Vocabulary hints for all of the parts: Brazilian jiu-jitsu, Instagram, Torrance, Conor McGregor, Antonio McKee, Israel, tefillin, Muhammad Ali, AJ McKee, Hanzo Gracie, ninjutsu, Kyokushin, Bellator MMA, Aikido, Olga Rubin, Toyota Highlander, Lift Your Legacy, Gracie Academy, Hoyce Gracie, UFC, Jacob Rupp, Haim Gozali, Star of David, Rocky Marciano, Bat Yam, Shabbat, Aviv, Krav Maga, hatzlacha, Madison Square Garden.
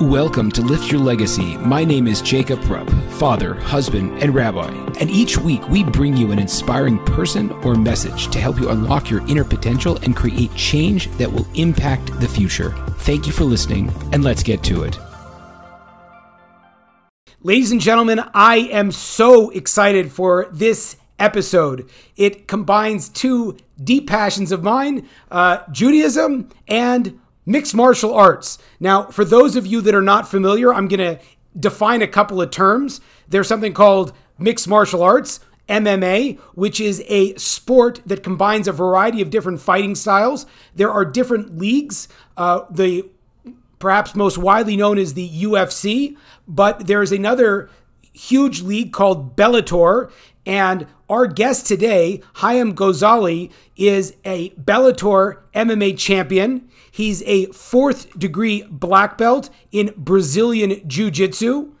Welcome to Lift Your Legacy. My name is Jacob Rupp, father, husband, and rabbi. And each week we bring you an inspiring person or message to help you unlock your inner potential and create change that will impact the future. Thank you for listening, and let's get to it. Ladies and gentlemen, I am so excited for this episode. It combines two deep passions of mine, Judaism and mixed martial arts. Now, for those of you that are not familiar, I'm going to define a couple of terms. There's something called mixed martial arts, MMA, which is a sport that combines a variety of different fighting styles. There are different leagues. The perhaps most widely known is the UFC, but there's another huge league called Bellator. And our guest today, Haim Gozali, is a Bellator MMA champion. He's a 4th degree black belt in Brazilian jiu-jitsu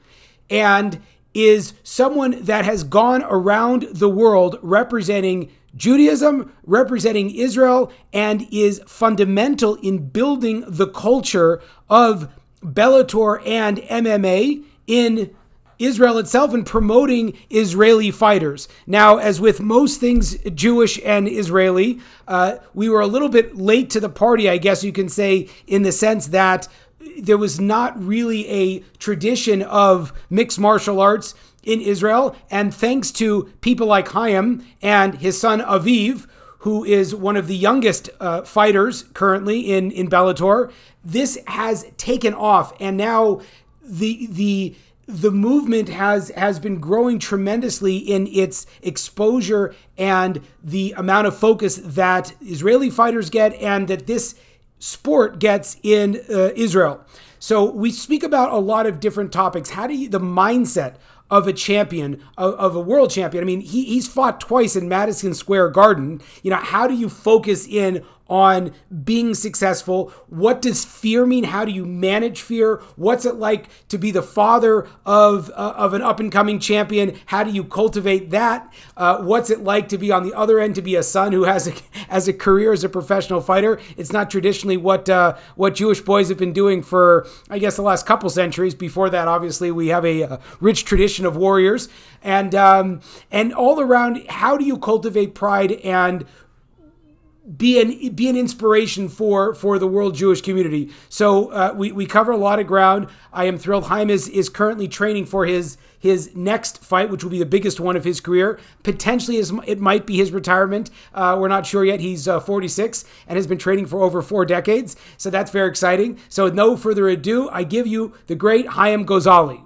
and is someone that has gone around the world representing Judaism, representing Israel, and is fundamental in building the culture of Bellator and MMA in Israel itself and promoting Israeli fighters. Now, as with most things Jewish and Israeli, we were a little bit late to the party, I guess you can say, in the sense that there was not really a tradition of mixed martial arts in Israel. And thanks to people like Haim and his son Aviv, who is one of the youngest fighters currently in Bellator, this has taken off. And now the movement has been growing tremendously in its exposure and the amount of focus that Israeli fighters get and that this sport gets in Israel. So we speak about a lot of different topics. How do you, the mindset of a champion, of a world champion? I mean, he's fought twice in Madison Square Garden. You know, how do you focus in on being successful? What does fear mean? How do you manage fear? What's it like to be the father of an up-and-coming champion? How do you cultivate that? What's it like to be on the other end, to be a son who has a career as a professional fighter? It's not traditionally what Jewish boys have been doing for, I guess, the last couple centuries. Before that, obviously, we have a rich tradition of warriors. And all around, how do you cultivate pride and be an inspiration for the world Jewish community? So we cover a lot of ground. I am thrilled. Haim is currently training for his next fight, which will be the biggest one of his career. Potentially, it might be his retirement. We're not sure yet. He's 46 and has been training for over 4 decades. So that's very exciting. So with no further ado, I give you the great Haim Gozali.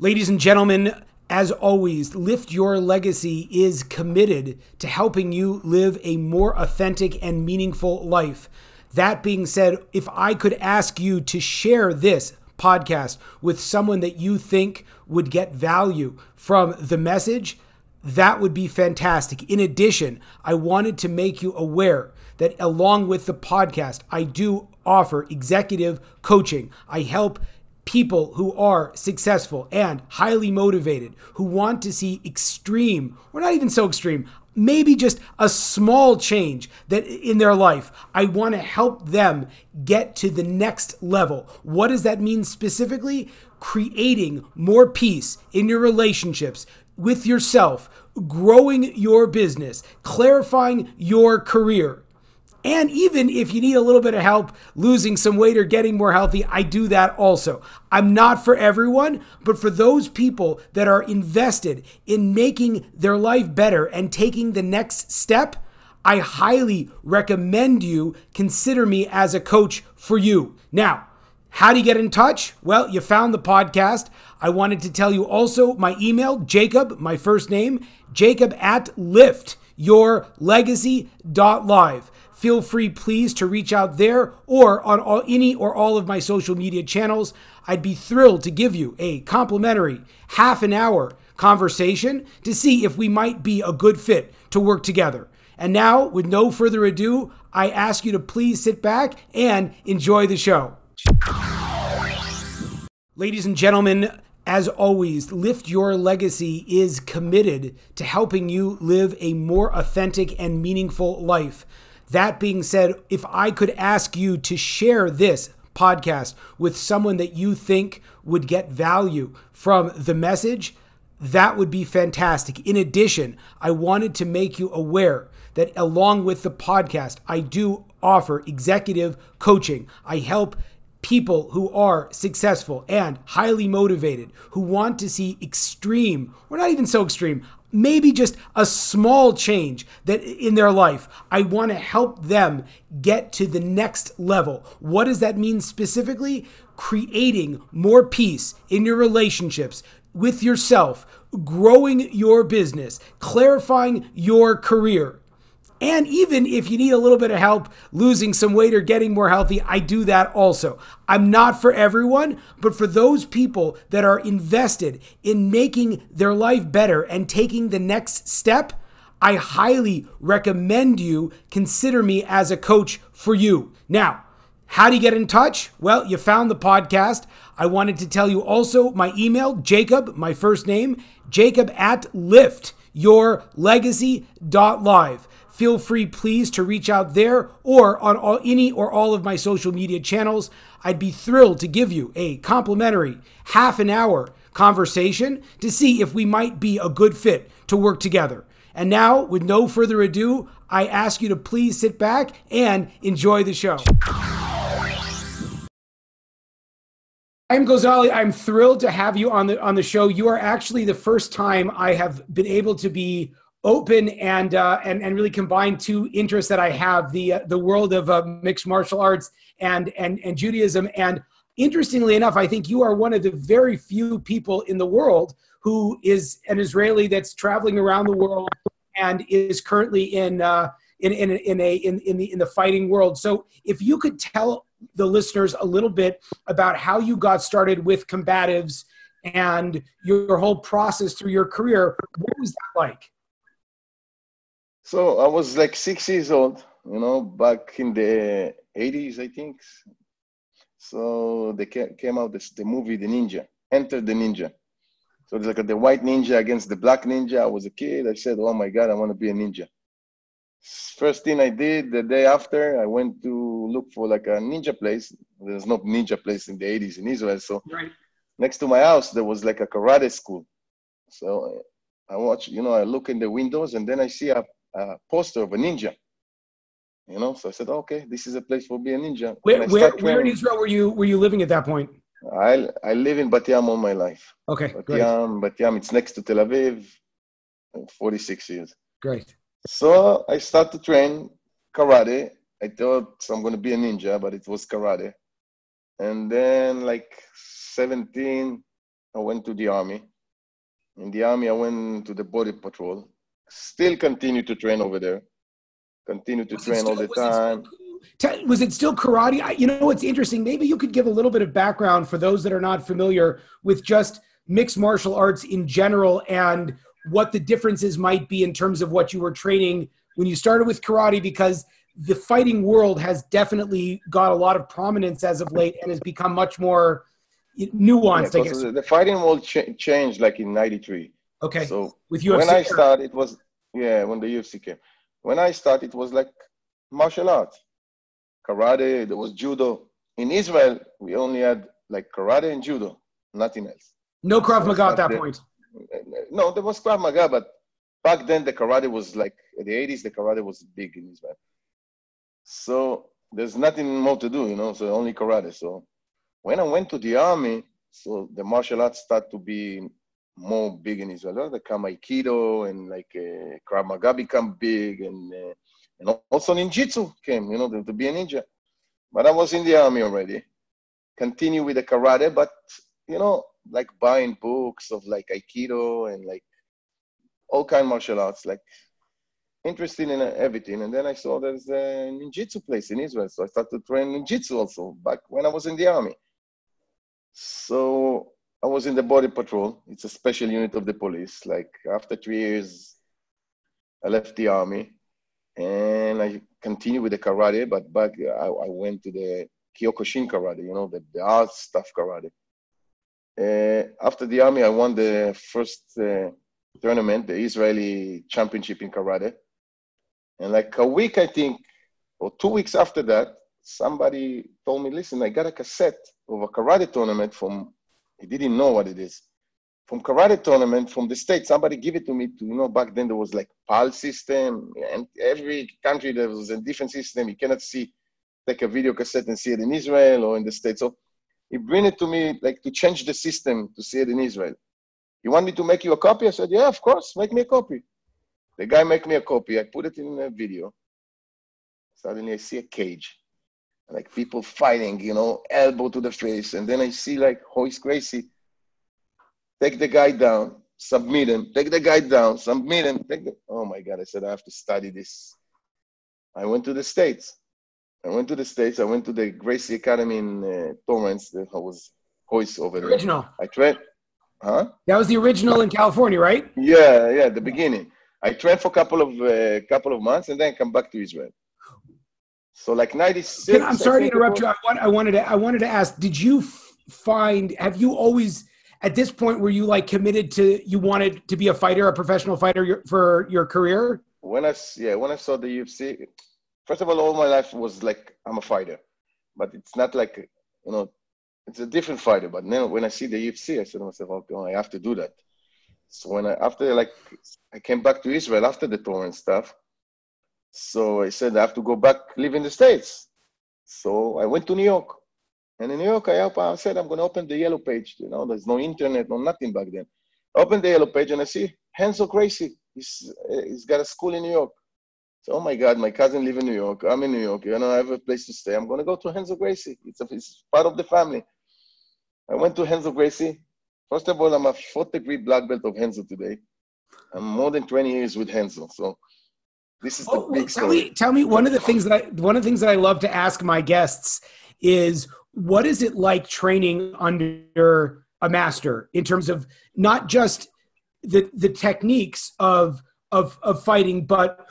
Ladies and gentlemen, as always, Lift Your Legacy is committed to helping you live a more authentic and meaningful life. That being said, if I could ask you to share this podcast with someone that you think would get value from the message, that would be fantastic. In addition, I wanted to make you aware that along with the podcast, I do offer executive coaching. I help people who are successful and highly motivated, who want to see extreme, or not even so extreme, maybe just a small change that in their life. I want to help them get to the next level. What does that mean specifically? Creating more peace in your relationships, with yourself, growing your business, clarifying your career. And even if you need a little bit of help losing some weight or getting more healthy, I do that also. I'm not for everyone, but for those people that are invested in making their life better and taking the next step, I highly recommend you consider me as a coach for you. Now, how do you get in touch? Well, you found the podcast. I wanted to tell you also my email, Jacob, my first name, jacob@liftyourlegacy.live. Feel free, please, to reach out there or on any or all of my social media channels. I'd be thrilled to give you a complimentary half-hour conversation to see if we might be a good fit to work together. And now, with no further ado, I ask you to please sit back and enjoy the show. Ladies and gentlemen, as always, Lift Your Legacy is committed to helping you live a more authentic and meaningful life. That being said, if I could ask you to share this podcast with someone that you think would get value from the message, that would be fantastic. In addition, I wanted to make you aware that along with the podcast, I do offer executive coaching. I help people who are successful and highly motivated, who want to see extreme, or not even so extreme, maybe just a small change that in their life. I want to help them get to the next level. What does that mean specifically? Creating more peace in your relationships, with yourself, growing your business, clarifying your career. And even if you need a little bit of help losing some weight or getting more healthy, I do that also. I'm not for everyone, but for those people that are invested in making their life better and taking the next step, I highly recommend you consider me as a coach for you. Now, how do you get in touch? Well, you found the podcast. I wanted to tell you also my email, Jacob, my first name, jacob@liftyourlegacy.live. Feel free, please, to reach out there or on any or all of my social media channels. I'd be thrilled to give you a complimentary half-hour conversation to see if we might be a good fit to work together. And now, with no further ado, I ask you to please sit back and enjoy the show. Haim Gozali, I'm thrilled to have you on the show. You are actually the first time I have been able to be open and really combine two interests that I have, the world of mixed martial arts and Judaism. And interestingly enough, I think you are one of the very few people in the world who is an Israeli that's traveling around the world and is currently in the fighting world. So if you could tell the listeners a little bit about how you got started with combatives and your whole process through your career, what was that like? So I was like 6 years old, you know, back in the 80s, I think. So they came out, the movie, The Ninja, Enter the Ninja. So it's like the white ninja against the black ninja. I was a kid. I said, oh my God, I want to be a ninja. First thing I did the day after, I went to look for like a ninja place. There's no ninja place in the 80s in Israel. So right. Next to my house, there was like a karate school. So I watch, you know, I look in the windows and then I see a poster of a ninja, you know. So I said, okay, this is a place for being a ninja. Where in Israel were you living at that point? I live in Bat Yam all my life. Okay, Bat Yam, it's next to Tel Aviv, 46 years. Great. So I started to train karate. I thought I'm going to be a ninja, but it was karate. And then like 17, I went to the army. In the army, I went to the border patrol. Still continue to train over there. Continue to train all the time. Was it still karate? You know, it's interesting. Maybe you could give a little bit of background for those that are not familiar with just mixed martial arts in general and what the differences might be in terms of what you were training when you started with karate, because the fighting world has definitely got a lot of prominence as of late and has become much more nuanced, I guess. The fighting world changed like in 93. Okay. So with UFC, when I started, it was, yeah, when the UFC came. When I started, it was like martial arts, karate, there was judo. In Israel, we only had like karate and judo, nothing else. No Krav Maga at that point. No, there was Krav Maga, but back then the karate was like, in the 80s, the karate was big in Israel. So there's nothing more to do, you know, so only karate. So when I went to the army, so the martial arts started to be more big in Israel. They come Aikido and like Krav Maga become big, and also ninjutsu came, you know, to be a ninja. But I was in the army already. Continue with the karate, but you know, like buying books of like Aikido and like all kind of martial arts, like interested in everything. And then I saw there's a ninjutsu place in Israel, so I started to train ninjutsu also back when I was in the army. So I was in the border patrol. It's a special unit of the police. Like after 3 years, I left the army and I continued with the karate, but back I went to the Kyokushin karate, you know, the art stuff karate. After the army, I won the first tournament, the Israeli championship in karate. And like a week, I think, or 2 weeks after that, somebody told me, listen, I got a cassette of a karate tournament from, he didn't know what it is, from karate tournament from the States. Somebody give it to me to, you know, back then there was like PAL system, and every country there was a different system. You cannot see, take a video cassette and see it in Israel or in the States. So he bring it to me like to change the system to see it in Israel. You want me to make you a copy? I said, yeah, of course, make me a copy. The guy make me a copy. I put it in a video. Suddenly I see a cage, like people fighting, you know, elbow to the face. And then I see like Hoyce Gracie, take the guy down, submit him, take the guy down, submit him. Oh my God, I said, I have to study this. I went to the States. I went to the Gracie Academy in Torrance. That was Hoyce over there. Original. I trained. Huh? That was the original in California, right? Yeah, yeah, the beginning. I trained for a couple of months and then come back to Israel. So like 96. I'm sorry to interrupt you. I wanted to ask, did you find, have you always, at this point, were you like committed to, you wanted to be a fighter, a professional fighter for your career? When I saw the UFC, first of all my life was like, I'm a fighter, but it's not like, you know, it's a different fighter. But now when I see the UFC, I said to myself, okay, I have to do that. So when I came back to Israel after the tour and stuff. So I said, I have to go back, live in the States. So I went to New York. And in New York, I said, I'm going to open the yellow page. You know, there's no internet, no nothing back then. I opened the yellow page and I see Hanzo Gracie. He's got a school in New York. So, oh my God, my cousin lives in New York. I'm in New York. You know, I have a place to stay. I'm going to go to Hanzo Gracie. It's part of the family. I went to Hanzo Gracie. First of all, I'm a fourth-degree black belt of Hanzo today. I'm more than 20 years with Hanzo. So this is the big story. Tell me one of the things that I love to ask my guests is, what is it like training under a master in terms of not just the techniques of fighting, but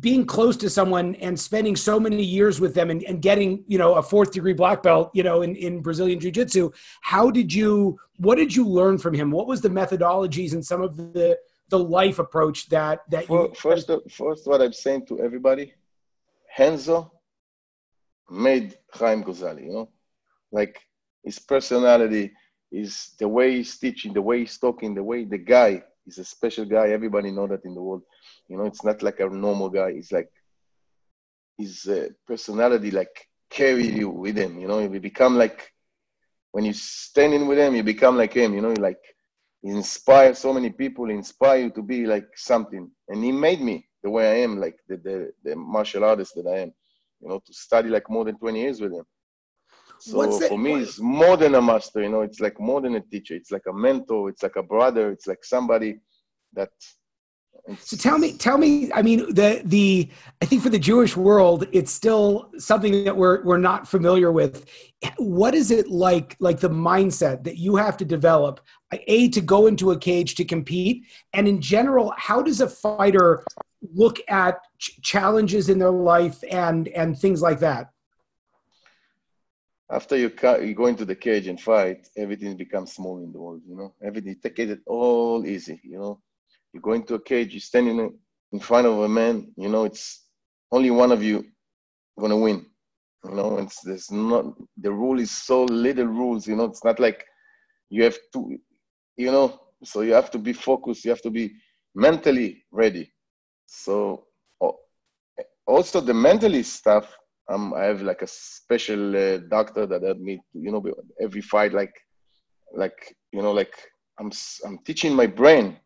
being close to someone and spending so many years with them and getting, you know, a fourth-degree black belt, you know, in Brazilian jiu-jitsu. What did you learn from him? What was the methodologies and some of the life approach that you... First, what I'm saying to everybody, Hanzo made Haim Gozali, you know? Like, his personality, is the way he's teaching, the way he's talking, the way the guy is a special guy. Everybody know that in the world. You know, it's not like a normal guy. It's like his personality, like, carry you with him. You know, you become like, when you're standing with him, you become like him. You know, like, he inspires so many people, he inspires you to be like something. And he made me the way I am, like the martial artist that I am. You know, to study like more than 20 years with him. So for me, it's more than a master. You know, it's like more than a teacher. It's like a mentor. It's like a brother. It's like somebody that... So tell me. I mean, I think for the Jewish world, it's still something that we're not familiar with. What is it like the mindset that you have to develop, A, to go into a cage to compete, and in general, how does a fighter look at challenges in their life and things like that? After you go into the cage and fight, everything becomes small in the world. You know, everything, take it all easy. You know. You go into a cage, you're standing in front of a man, you know, it's only one of you going to win. You know, the rule is so little rules, you know, it's not like you have to, you know, so you have to be focused, you have to be mentally ready. So also the mentally stuff, I have like a special doctor that helped me, you know, every fight, like, you know, like I'm teaching my brain,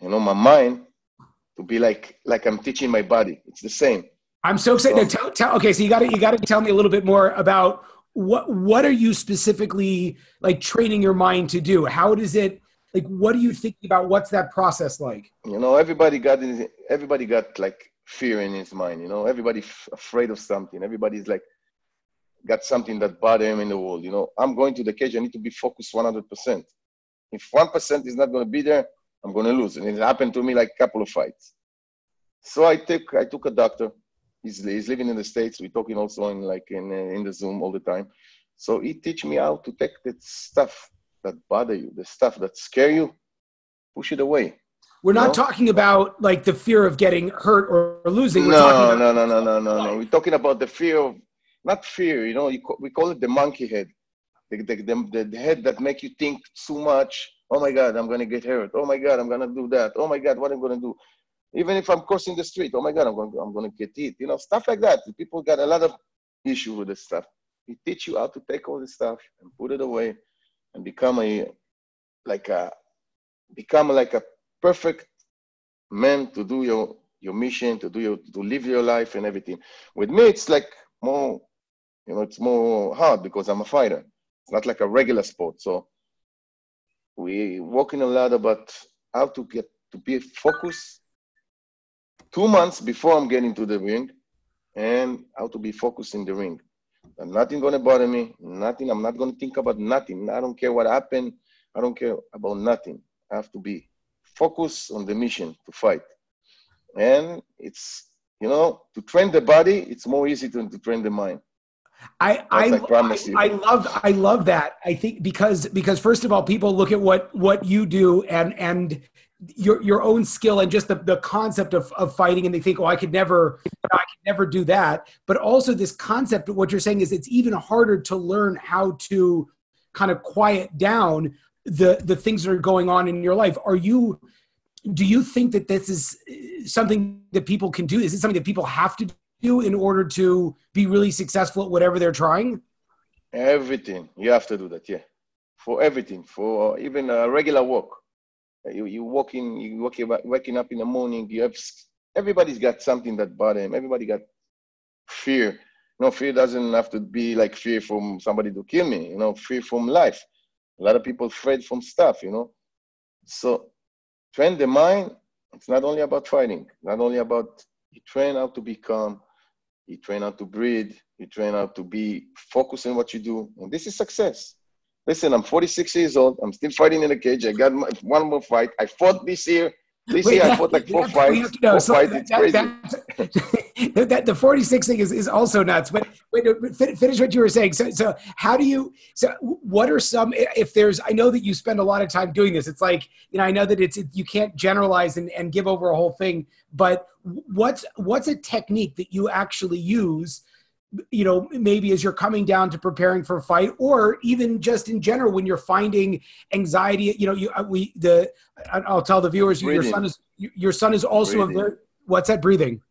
you know, my mind to be like I'm teaching my body. It's the same. I'm so excited. So, okay, so you got to tell me a little bit more about what are you specifically like training your mind to do? How does it, like, what do you think about? What's that process like? You know, everybody got like fear in his mind. You know, everybody's afraid of something. Everybody's like got something that bothers him in the world. You know, I'm going to the cage. I need to be focused 100%. If 1% is not going to be there, I'm going to lose. And it happened to me like a couple of fights. So I took a doctor. He's living in the States. We're talking also in the Zoom all the time. So he teach me how to take the stuff that bother you, the stuff that scare you, push it away. We're not talking about like the fear of getting hurt or losing. We're talking about We're talking about the fear of not fear, you know, we call it the monkey head, the head that makes you think so much. Oh my God, I'm going to get hurt. Oh my God, I'm going to do that. Oh my God, what I'm going to do. Even if I'm crossing the street, oh my God, I'm going to get hit. You know, stuff like that. People got a lot of issue with this stuff. He teach you how to take all this stuff and put it away and become like a perfect man to do your mission, to live your life and everything. With me, it's like more, you know, it's more hard because I'm a fighter. It's not like a regular sport. So we working a lot about how to get to be focused 2 months before I'm getting to the ring and how to be focused in the ring. And nothing going to bother me. Nothing. I'm not going to think about nothing. I don't care what happened. I don't care about nothing. I have to be focused on the mission to fight. And it's, you know, to train the body, it's more easy than to train the mind. I love that. I think because first of all, people look at what you do and your own skill and just the concept of fighting, and they think, oh, I could never do that. But also this concept of what you're saying is it's even harder to learn how to kind of quiet down the things that are going on in your life. Do you think that this is something that people can do? Is it something that people have to do in order to be really successful at whatever they're trying? Everything. You have to do that, yeah. For everything, for even a regular walk. Waking up in the morning, everybody's got something that bothers him. Everybody got fear. You know, fear doesn't have to be like fear from somebody to kill me, you know, fear from life. A lot of people afraid from stuff, you know. So train the mind. It's not only about fighting, not only about, you train how to be calm, you train how to breathe, you train how to be focused on what you do. And this is success. Listen, I'm 46 years old. I'm still fighting in the cage. I got one more fight. I fought this year. I fought like four fights. It's crazy. The 46 thing is also nuts. But wait, finish what you were saying. So how do you? So what are some? If there's, I know that you spend a lot of time doing this. It's like, you know, I know that you can't generalize and give over a whole thing. But what's a technique that you actually use? You know, maybe as you're coming down to preparing for a fight, or even just in general when you're finding anxiety. You know, I'll tell the viewers, your son is also breathing. What's that? Breathing.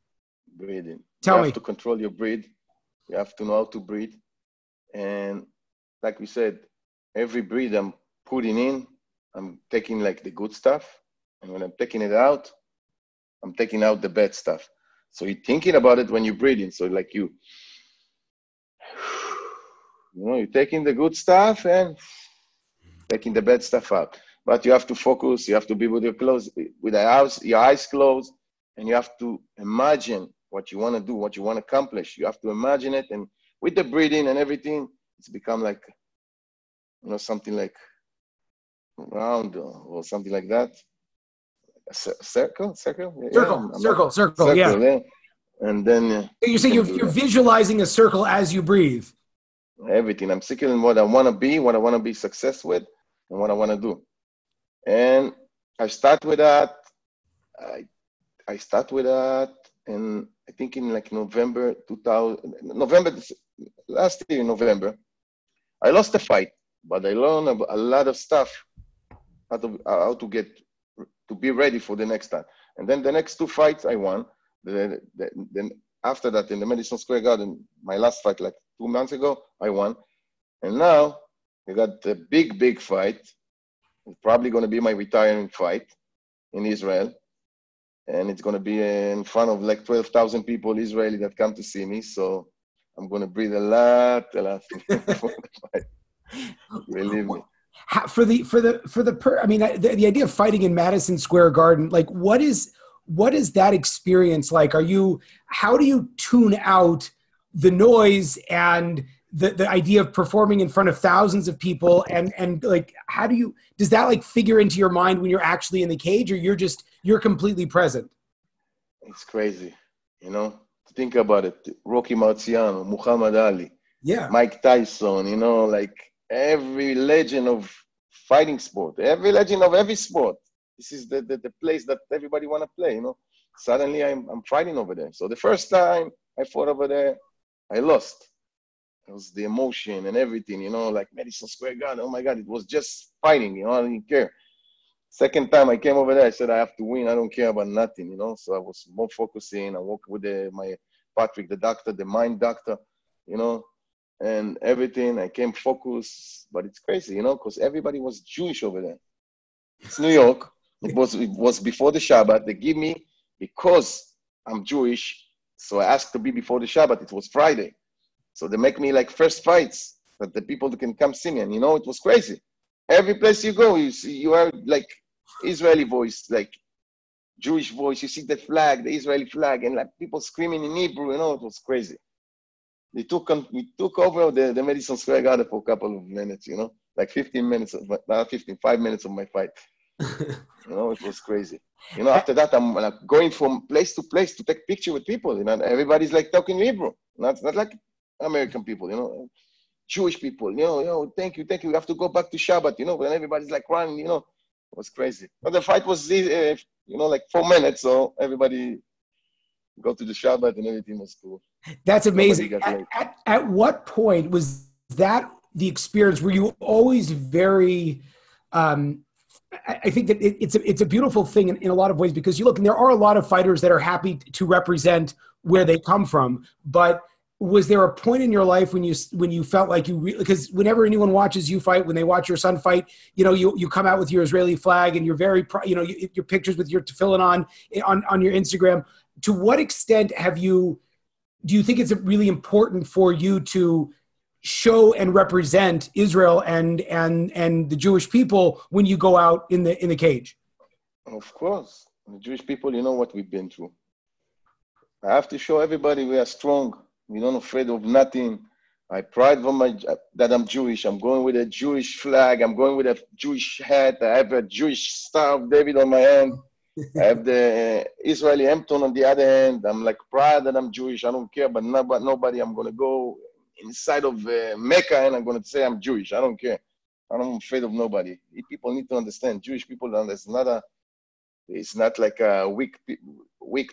You have to control your breath. You have to know how to breathe. And like we said, every breath I'm putting in, I'm taking like the good stuff, and when I'm taking it out, I'm taking out the bad stuff. So you're thinking about it when you're breathing. So like you know, you're taking the good stuff and taking the bad stuff out. But you have to focus. You have to be with your eyes closed, and you have to imagine what you want to do, what you want to accomplish. You have to imagine it, and with the breathing and everything, it's become like, you know, something like round or something like that. Circle. Yeah. And then you're saying you're visualizing a circle as you breathe. Everything. I'm circling what I want to be, what I want to be success with, and what I want to do. And I start with that. I start with that, and I think in like last year in November, I lost the fight, but I learned a lot of stuff how to get to be ready for the next time. And then the next two fights I won. Then after that in the Madison Square Garden, my last fight like 2 months ago, I won. And now we got a big fight. It's probably going to be my retiring fight in Israel. And it's going to be in front of like 12,000 people, Israeli, that come to see me. So I'm going to breathe a lot. Believe me. How, the idea of fighting in Madison Square Garden, like what is that experience like? How do you tune out the noise and the idea of performing in front of thousands of people? And like, does that like figure into your mind when you're actually in the cage, or you're completely present? It's crazy. You know, think about it. Rocky Marciano, Muhammad Ali, yeah, Mike Tyson, you know, like every legend of fighting sport, every legend of every sport. This is the place that everybody want to play, you know. Suddenly I'm fighting over there. So the first time I fought over there, I lost. It was the emotion and everything, you know, like Madison Square Garden. Oh my God, it was just fighting, you know, I didn't care. Second time I came over there, I said, I have to win. I don't care about nothing, you know. So I was more focusing. I worked with my Patrick, the doctor, the mind doctor, you know, and everything. I came focused, but it's crazy, you know, because everybody was Jewish over there. It's New York. It was before the Shabbat. They give me, because I'm Jewish, so I asked to be before the Shabbat. It was Friday. So they make me like first fights that the people can come see me. And, you know, it was crazy. Every place you go, you see, you are like Israeli voice, like Jewish voice. You see the flag, the Israeli flag, and like people screaming in Hebrew. You know, it was crazy. We took over the Madison Square Garden for a couple of minutes, you know, like 15 minutes, not 15, 5 minutes of my fight. You know, it was crazy. You know, after that, I'm like going from place to place to take picture with people. You know, everybody's like talking Hebrew. Not like American people, you know, Jewish people. You know, thank you. We have to go back to Shabbat, you know, but then everybody's like running, you know. It was crazy. But the fight was, you know, like 4 minutes. So everybody go to the Shabbat and everything was cool. That's amazing. At what point was that the experience? Were you always very... I think that it's a beautiful thing in a lot of ways, because you look, and there are a lot of fighters that are happy to represent where they come from. But was there a point in your life when you felt like you, because whenever anyone watches you fight, when they watch your son fight, you know, you come out with your Israeli flag and you're very, you know, your pictures with your tefillin on your Instagram. To what extent do you think it's really important for you to show and represent Israel and the Jewish people when you go out in the cage? Of course. The Jewish people, you know what we've been through. I have to show everybody we are strong. We're not afraid of nothing. I pride for that I'm Jewish. I'm going with a Jewish flag. I'm going with a Jewish hat. I have a Jewish Star of David on my hand. I have the Israeli Hampton on the other hand. I'm like proud that I'm Jewish. I don't care about nobody. I'm going to go inside of Mecca, and I'm going to say I'm Jewish. I don't care. I'm not afraid of nobody. People need to understand. Jewish people, it's not like a weak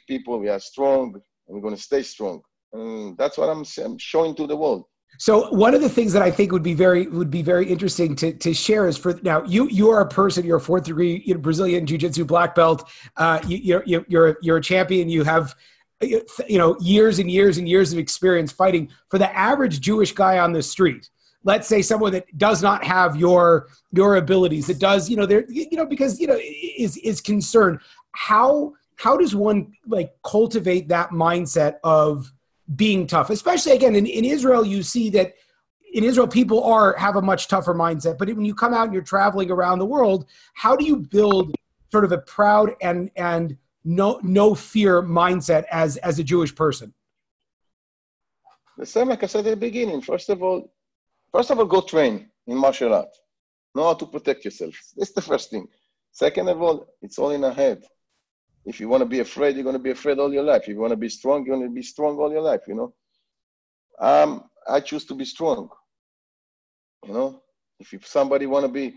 people. We are strong, and we're going to stay strong. And that's what I'm showing to the world. So one of the things that I think would be very interesting to share is, for now, you are a person, you're a 4th degree, you know, Brazilian jiu-jitsu black belt. You're a champion. You have, you know, years and years and years of experience fighting. For the average Jewish guy on the street, let's say someone that does not have your abilities, that does, you know, they're, you know, because, you know, is concerned. How does one like cultivate that mindset of being tough? Especially again, in Israel, you see that in Israel, people have a much tougher mindset, but when you come out and you're traveling around the world, how do you build sort of a proud and no fear mindset as a Jewish person? The same, like I said at the beginning. First of all, go train in martial art. Know how to protect yourself. That's the first thing. Second of all, it's all in our head. If you want to be afraid, you're going to be afraid all your life. If you want to be strong, you're going to be strong all your life, you know. I choose to be strong, you know. If somebody want to be...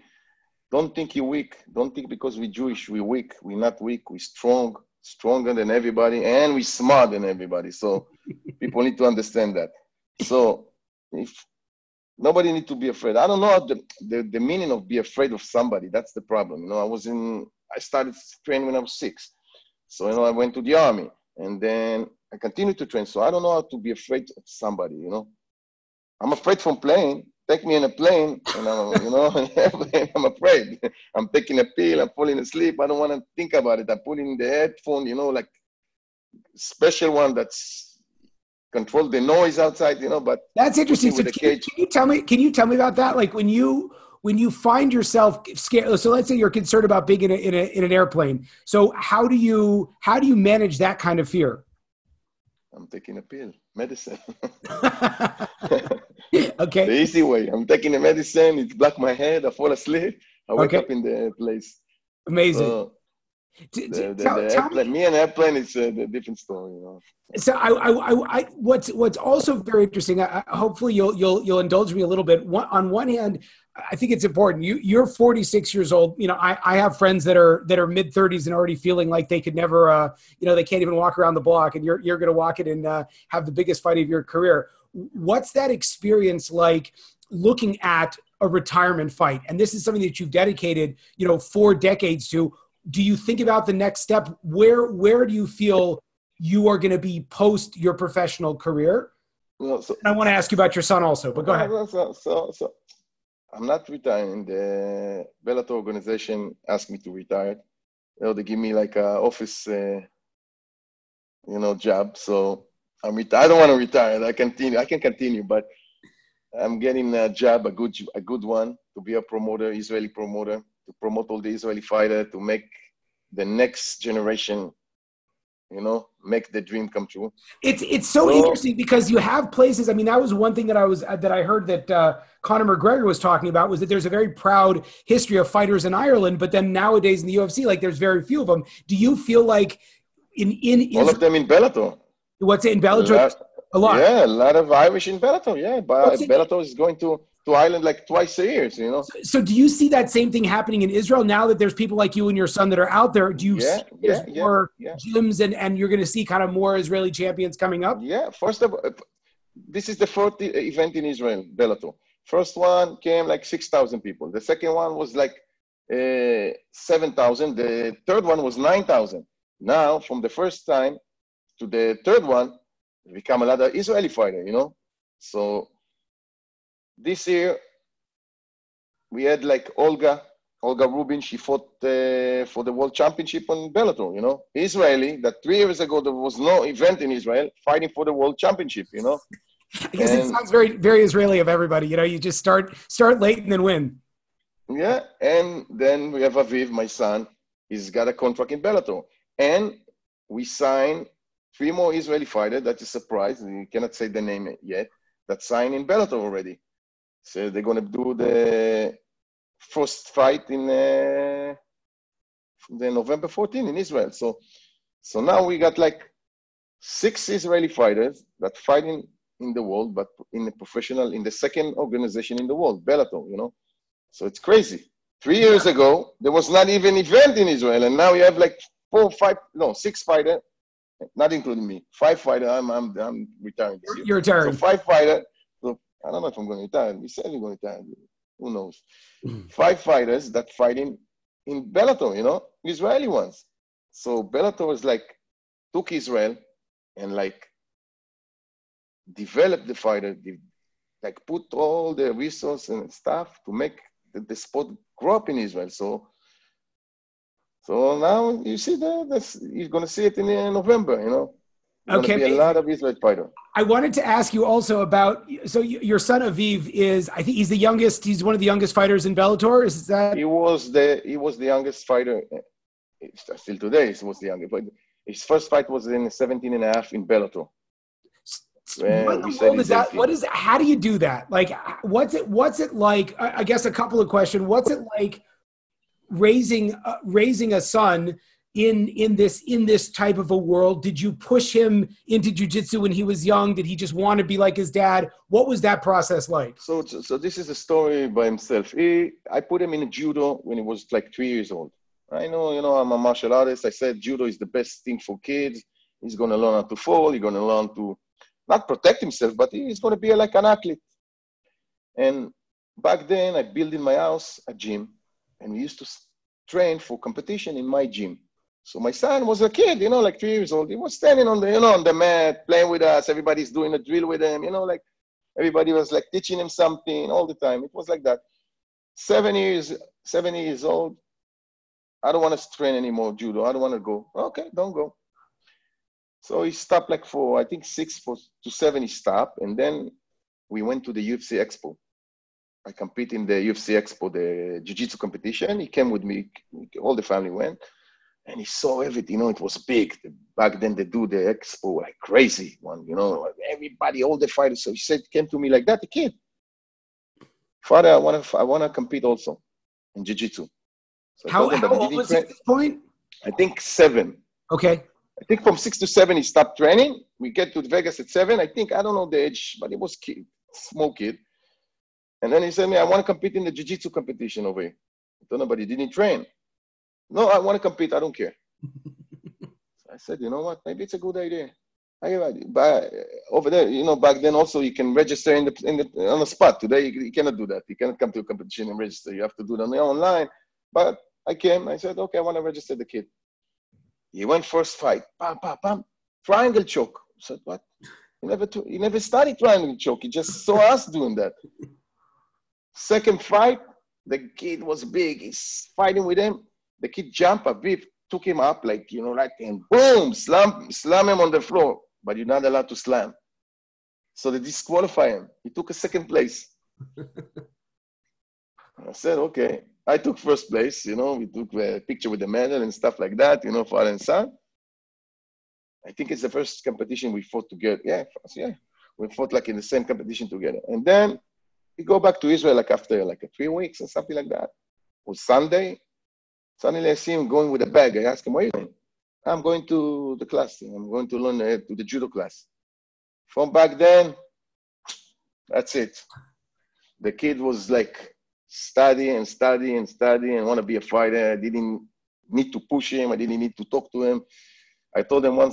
Don't think you're weak. Don't think because we're Jewish, we're weak. We're not weak. We're strong, stronger than everybody, and we're smarter than everybody. So people need to understand that. So if nobody need to be afraid. I don't know the meaning of be afraid of somebody. That's the problem. You know, I started training when I was 6. So, you know, I went to the army, and then I continued to train. So I don't know how to be afraid of somebody, you know. I'm afraid from playing. Take me in a plane, and I'm, you know, I'm afraid. I'm taking a pill. I'm falling asleep. I don't want to think about it. I'm putting the headphone, you know, like special one that's control the noise outside, you know. But that's interesting. So can you tell me about that? Like when you find yourself scared. So let's say you're concerned about being in an airplane. So how do you manage that kind of fear? I'm taking a pill, medicine. Okay. The easy way. I'm taking the medicine. It blocks my head. I fall asleep. I wake up in the place. Amazing. So me and airplane is a different story, you know. So what's also very interesting. Hopefully you'll indulge me a little bit. On one hand, I think it's important. You're 46 years old. You know, I have friends that are mid 30s and already feeling like they could never, you know, they can't even walk around the block, and you're going to walk it and have the biggest fight of your career. What's that experience like looking at a retirement fight? And this is something that you've dedicated, you know, 4 decades to. Do you think about the next step? Where do you feel you are going to be post your professional career? No, so, and I want to ask you about your son also, but go ahead. So I'm not retiring. The Bellator organization asked me to retire. You know, they give me like an office, you know, job. So I don't want to retire. I can continue, but I'm getting a job, a good one, to be a promoter, Israeli promoter, to promote all the Israeli fighter, to make the next generation, you know, make the dream come true. It's so interesting because you have places. I mean, that was one thing that I heard that Conor McGregor was talking about, was that there's a very proud history of fighters in Ireland, but then nowadays in the UFC, like, there's very few of them. Do you feel like in all of them in Bellator? What's in Bellator? A lot. Yeah, a lot of Irish in Bellator. Yeah, but Bellator is going to Ireland like twice a year, you know. So do you see that same thing happening in Israel now that there's people like you and your son that are out there? Do you see there's more gyms and you're going to see kind of more Israeli champions coming up? Yeah, first of all, this is the 4th event in Israel, Bellator. First one came like 6,000 people. The second one was like 7,000. The third one was 9,000. Now, from the first time to the third one, become a lot of Israeli fighter, you know. So this year, we had like Olga Rubin. She fought for the world championship on Bellator, you know. Israeli, that 3 years ago, there was no event in Israel fighting for the world championship, you know. I guess it sounds very, very Israeli of everybody, you know. You just start late and then win. Yeah, and then we have Aviv, my son. He's got a contract in Bellator. And we signed 3 more Israeli fighters. That's a surprise. You cannot say the name yet. That signed in Bellator already. So they're going to do the first fight in the November 14 in Israel. So now we got like 6 Israeli fighters that fighting in the world, but in the second organization in the world, Bellator, you know. So it's crazy. 3 years ago, there was not even event in Israel. And now we have like 6 fighters, not including me. 5 fighters. I'm retiring this year. You're retiring. So 5 fighters. I don't know if I'm going to retire. We said we're going to retire. Who knows? 5 fighters that fighting in Bellator, you know, Israeli ones. So Bellator is like, took Israel and like developed the fighter, like put all the resources and stuff to make the sport grow up in Israel. So now you see you're going to see it in November, you know. Okay. Be a lot of Israeli fighter. I wanted to ask you also about, so your son Aviv is, I think he's the youngest. He's one of the youngest fighters in Bellator. Is that? He was the youngest fighter. Still today, he was the youngest. But his first fight was in 17.5 in Bellator. How do you do that? Like, what's it like? I guess a couple of questions. What's it like raising a son in this type of a world? Did you push him into jiu-jitsu when he was young? Did he just want to be like his dad? What was that process like? So this is a story by himself. I put him in judo when he was like 3 years old. I know, you know, I'm a martial artist. I said judo is the best thing for kids. He's going to learn how to fall. He's going to learn to not protect himself, but he's going to be like an athlete. And back then, I built in my house a gym, and we used to train for competition in my gym. So my son was a kid, you know, like 3 years old. He was standing on the mat, playing with us. Everybody's doing a drill with him, you know, like everybody was like teaching him something all the time. It was like that. 7 years old. I don't want to train anymore judo. I don't want to go. Okay, don't go. So he stopped like for, I think 6 to 7, he stopped. And then we went to the UFC Expo. I compete in the UFC Expo, the jiu-jitsu competition. He came with me. All the family went. And he saw everything, you know, it was big. Back then they do the expo like crazy one, you know, everybody, all the fighters. So he said, came to me like that, the kid. Father, I wanna compete also in jiu-jitsu. So how old was he at this point? I think 7. Okay. I think from 6 to 7 he stopped training. We get to Vegas at 7. I think, I don't know the age, but it was kid, small kid. And then he said, I wanna compete in the jiu-jitsu competition over here. I don't know, but he didn't train. No, I want to compete. I don't care. I said, you know what? Maybe it's a good idea. But over there, you know, back then also you can register on the spot. Today you cannot do that. You cannot come to a competition and register. You have to do it online. But I came. I said, okay, I want to register the kid. He went first fight. Pam, pam, pam. Triangle choke. I said, what? He never studied triangle choke. He just saw us doing that. Second fight, the kid was big. He's fighting with him. The kid jumped a bit, took him up like, you know, like, and boom, slam him on the floor. But you're not allowed to slam. So they disqualify him. He took a second place. I said, okay. I took first place, you know. We took a picture with the medal and stuff like that, you know, father and son. I think it's the first competition we fought together. Yeah, first, yeah. We fought like in the same competition together. And then we go back to Israel like after like 3 weeks or something like that. It was Sunday. Suddenly I see him going with a bag. I ask him, where are you going? I'm going to the class. I'm going to learn to the judo class. From back then, that's it. The kid was like study and want to be a fighter. I didn't need to push him. I didn't need to talk to him. I told him one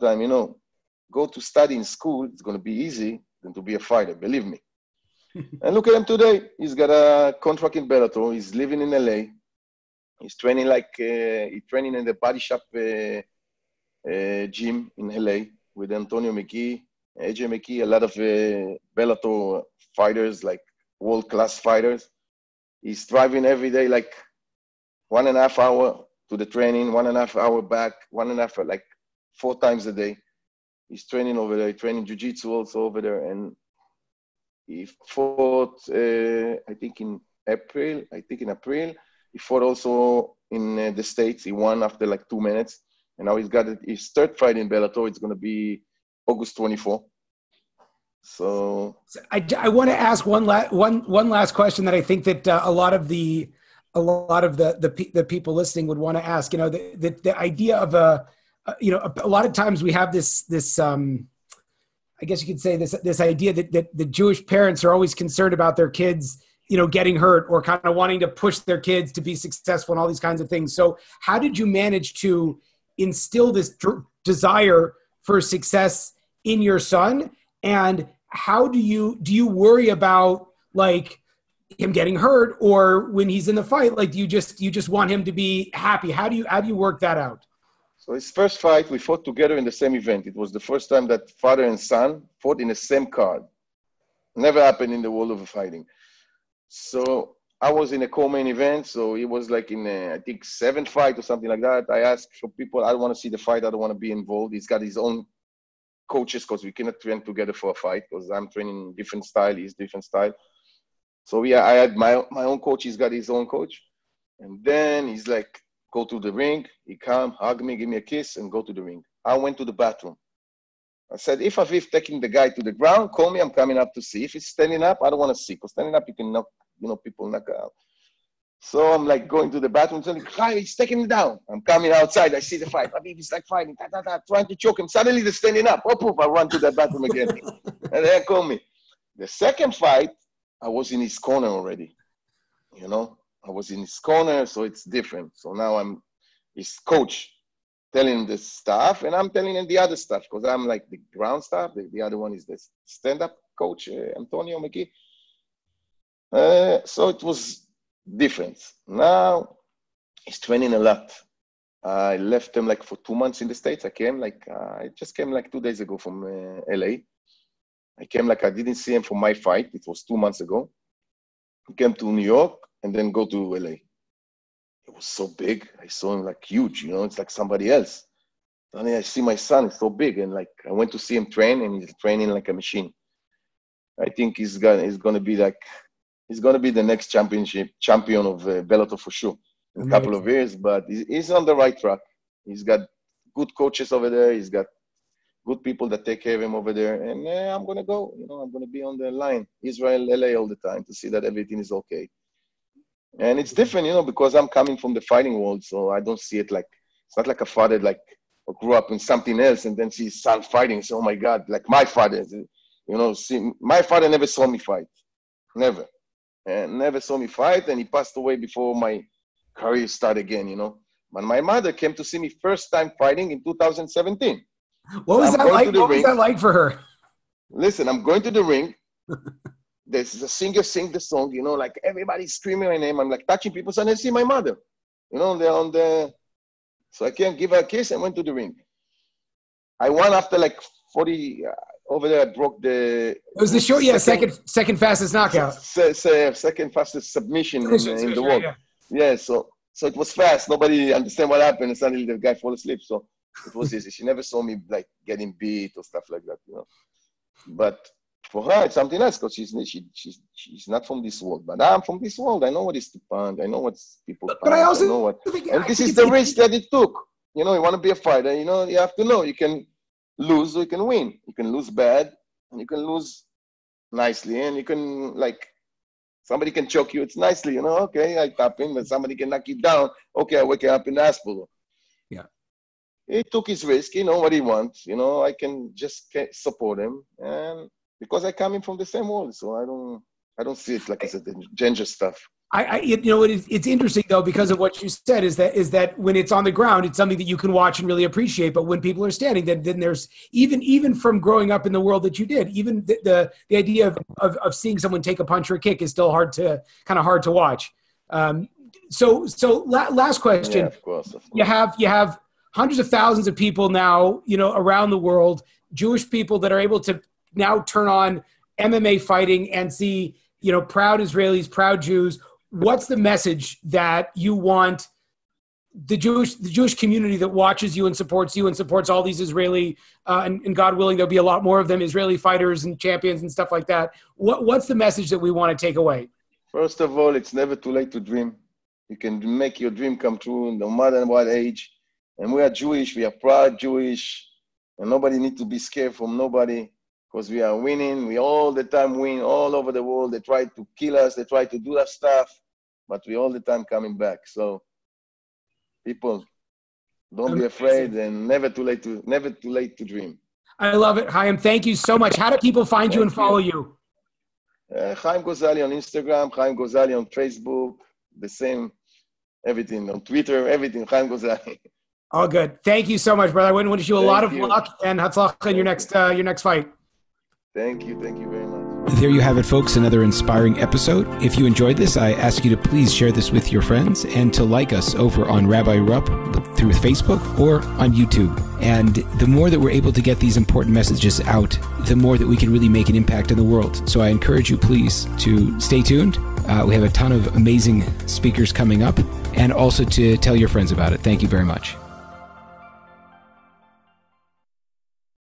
time, you know, go to study in school. It's going to be easy than to be a fighter. Believe me. And look at him today. He's got a contract in Bellator. He's living in LA. He's training like he's training in the Body Shop gym in LA with Antonio McKee, AJ McKee, a lot of Bellator fighters, like world-class fighters. He's driving every day like 1.5 hour to the training, 1.5 hour back, 1.5 hour, like 4 times a day. He's training over there, training jiu-jitsu also over there. And he fought, I think in April. He fought also in the States. He won after like 2 minutes. And now he's got his third fight in Bellator. It's going to be August 24. So I want to ask one last question that I think that a lot of the people listening would want to ask. You know, the idea of a lot of times we have this I guess you could say this idea that the Jewish parents are always concerned about their kids, you know, getting hurt or kind of wanting to push their kids to be successful and all these kinds of things. So how did you manage to instill this desire for success in your son? And how do you worry about like him getting hurt, or when he's in the fight, like you just want him to be happy? How do you work that out? So his first fight, we fought together in the same event. It was the first time that father and son fought in the same card. Never happened in the world of fighting. So I was in a co-main event. So he was like in I think 7th fight or something like that. I asked for people, I don't want to see the fight. I don't want to be involved. He's got his own coaches because we cannot train together for a fight because I'm training different style, he's different style. So yeah, I had my own coach, he's got his own coach. And then he's like, go to the ring. He come, hug me, give me a kiss and go to the ring. I went to the bathroom. I said, if Aviv taking the guy to the ground, call me, I'm coming up to see. If he's standing up, I don't want to see. Because standing up, you can knock, you know, people knock out. So I'm like going to the bathroom, telling him, he's taking me down. I'm coming outside, I see the fight. Habib is like fighting, trying to choke him. Suddenly they're standing up. Oh, poof, I run to the bathroom again. And they call me. The second fight, I was in his corner already. You know, I was in his corner, so it's different. So now I'm his coach telling the staff, and I'm telling him the other stuff, because I'm like the ground staff. The other one is the stand-up coach, Antonio McKee. So it was difference. Now he's training a lot. I left him like for 2 months in the States. I came like, I just came like 2 days ago from LA. I came like, I didn't see him for my fight. It was 2 months ago. I came to New York and then go to LA. It was so big. I saw him like huge, you know, it's like somebody else. Suddenly I see my son, it's so big. And like, I went to see him train and he's training like a machine. I think he's going to be the next champion of Bellator for sure in a couple of years, but he's on the right track. He's got good coaches over there. He's got good people that take care of him over there. And I'm going to go, you know, I'm going to be on the line, Israel, LA all the time to see that everything is okay. And it's different, you know, because I'm coming from the fighting world. So I don't see it like, it's not like a father like who grew up in something else and then sees son fighting. So, oh my God, like my father, you know, see, my father never saw me fight. Never. And never saw me fight, and he passed away before my career started again, you know. But my mother came to see me first time fighting in 2017. What was that like? What was that like for her? Listen, I'm going to the ring. There's a singer sing the song, you know, like everybody's screaming my name. I'm like touching people, so I see my mother. You know, they're on the... So I came, give her a kiss, and went to the ring. I won after like 40... over there, I broke the... It was the short, yeah, second fastest knockout. Second fastest submission in the world. Yeah, so it was fast. Nobody understand what happened, and suddenly the guy fall asleep. So it was easy. She never saw me like getting beat or stuff like that, you know. But for her, it's something else because she's not from this world. But I'm from this world. I know what is to pound. I know what people pound. But I also know what... And this is the risk that it took. You know, you want to be a fighter. You know, you have to know. You can... lose or you can win. You can lose bad and you can lose nicely, and you can, like, somebody can choke you. It's nicely, you know, okay, I tap him, but somebody can knock you down. Okay, I wake up in the hospital. Yeah. He took his risk. He know what he wants. You know, I can just support him. And because I come in from the same world, so I don't see it like it's a danger stuff. It's interesting though, because of what you said is that when it's on the ground, it's something that you can watch and really appreciate. But when people are standing, then there's even from growing up in the world that you did, even the idea of seeing someone take a punch or a kick is still hard to watch. So last question, yeah, of course. You have hundreds of thousands of people now, you know, around the world, Jewish people that are able to now turn on MMA fighting and see, you know, proud Israelis, proud Jews. What's the message that you want the Jewish community that watches you and supports all these Israeli, and God willing, there'll be a lot more of them, Israeli fighters and champions and stuff like that. What's the message that we want to take away? First of all, it's never too late to dream. You can make your dream come true no matter what age. And we are Jewish. We are proud Jewish. And nobody needs to be scared from nobody because we are winning. We all the time win all over the world. They try to kill us. They try to do that stuff. But we all the time coming back. So people, don't be afraid, and never too late to dream. I love it, Haim. Thank you so much. How do people find you and follow you? Haim Gozali on Instagram, Haim Gozali on Facebook, the same, everything on Twitter, everything, Haim Gozali. All good. Thank you so much, brother. I want to wish you a lot of luck and hatzlacha in your next fight. Thank you. Thank you very much. There you have it, folks, another inspiring episode. If you enjoyed this, I ask you to please share this with your friends and to like us over on Rabbi Rupp through Facebook or on YouTube. And the more that we're able to get these important messages out, the more that we can really make an impact in the world. So I encourage you, please, to stay tuned. We have a ton of amazing speakers coming up, and also to tell your friends about it. Thank you very much.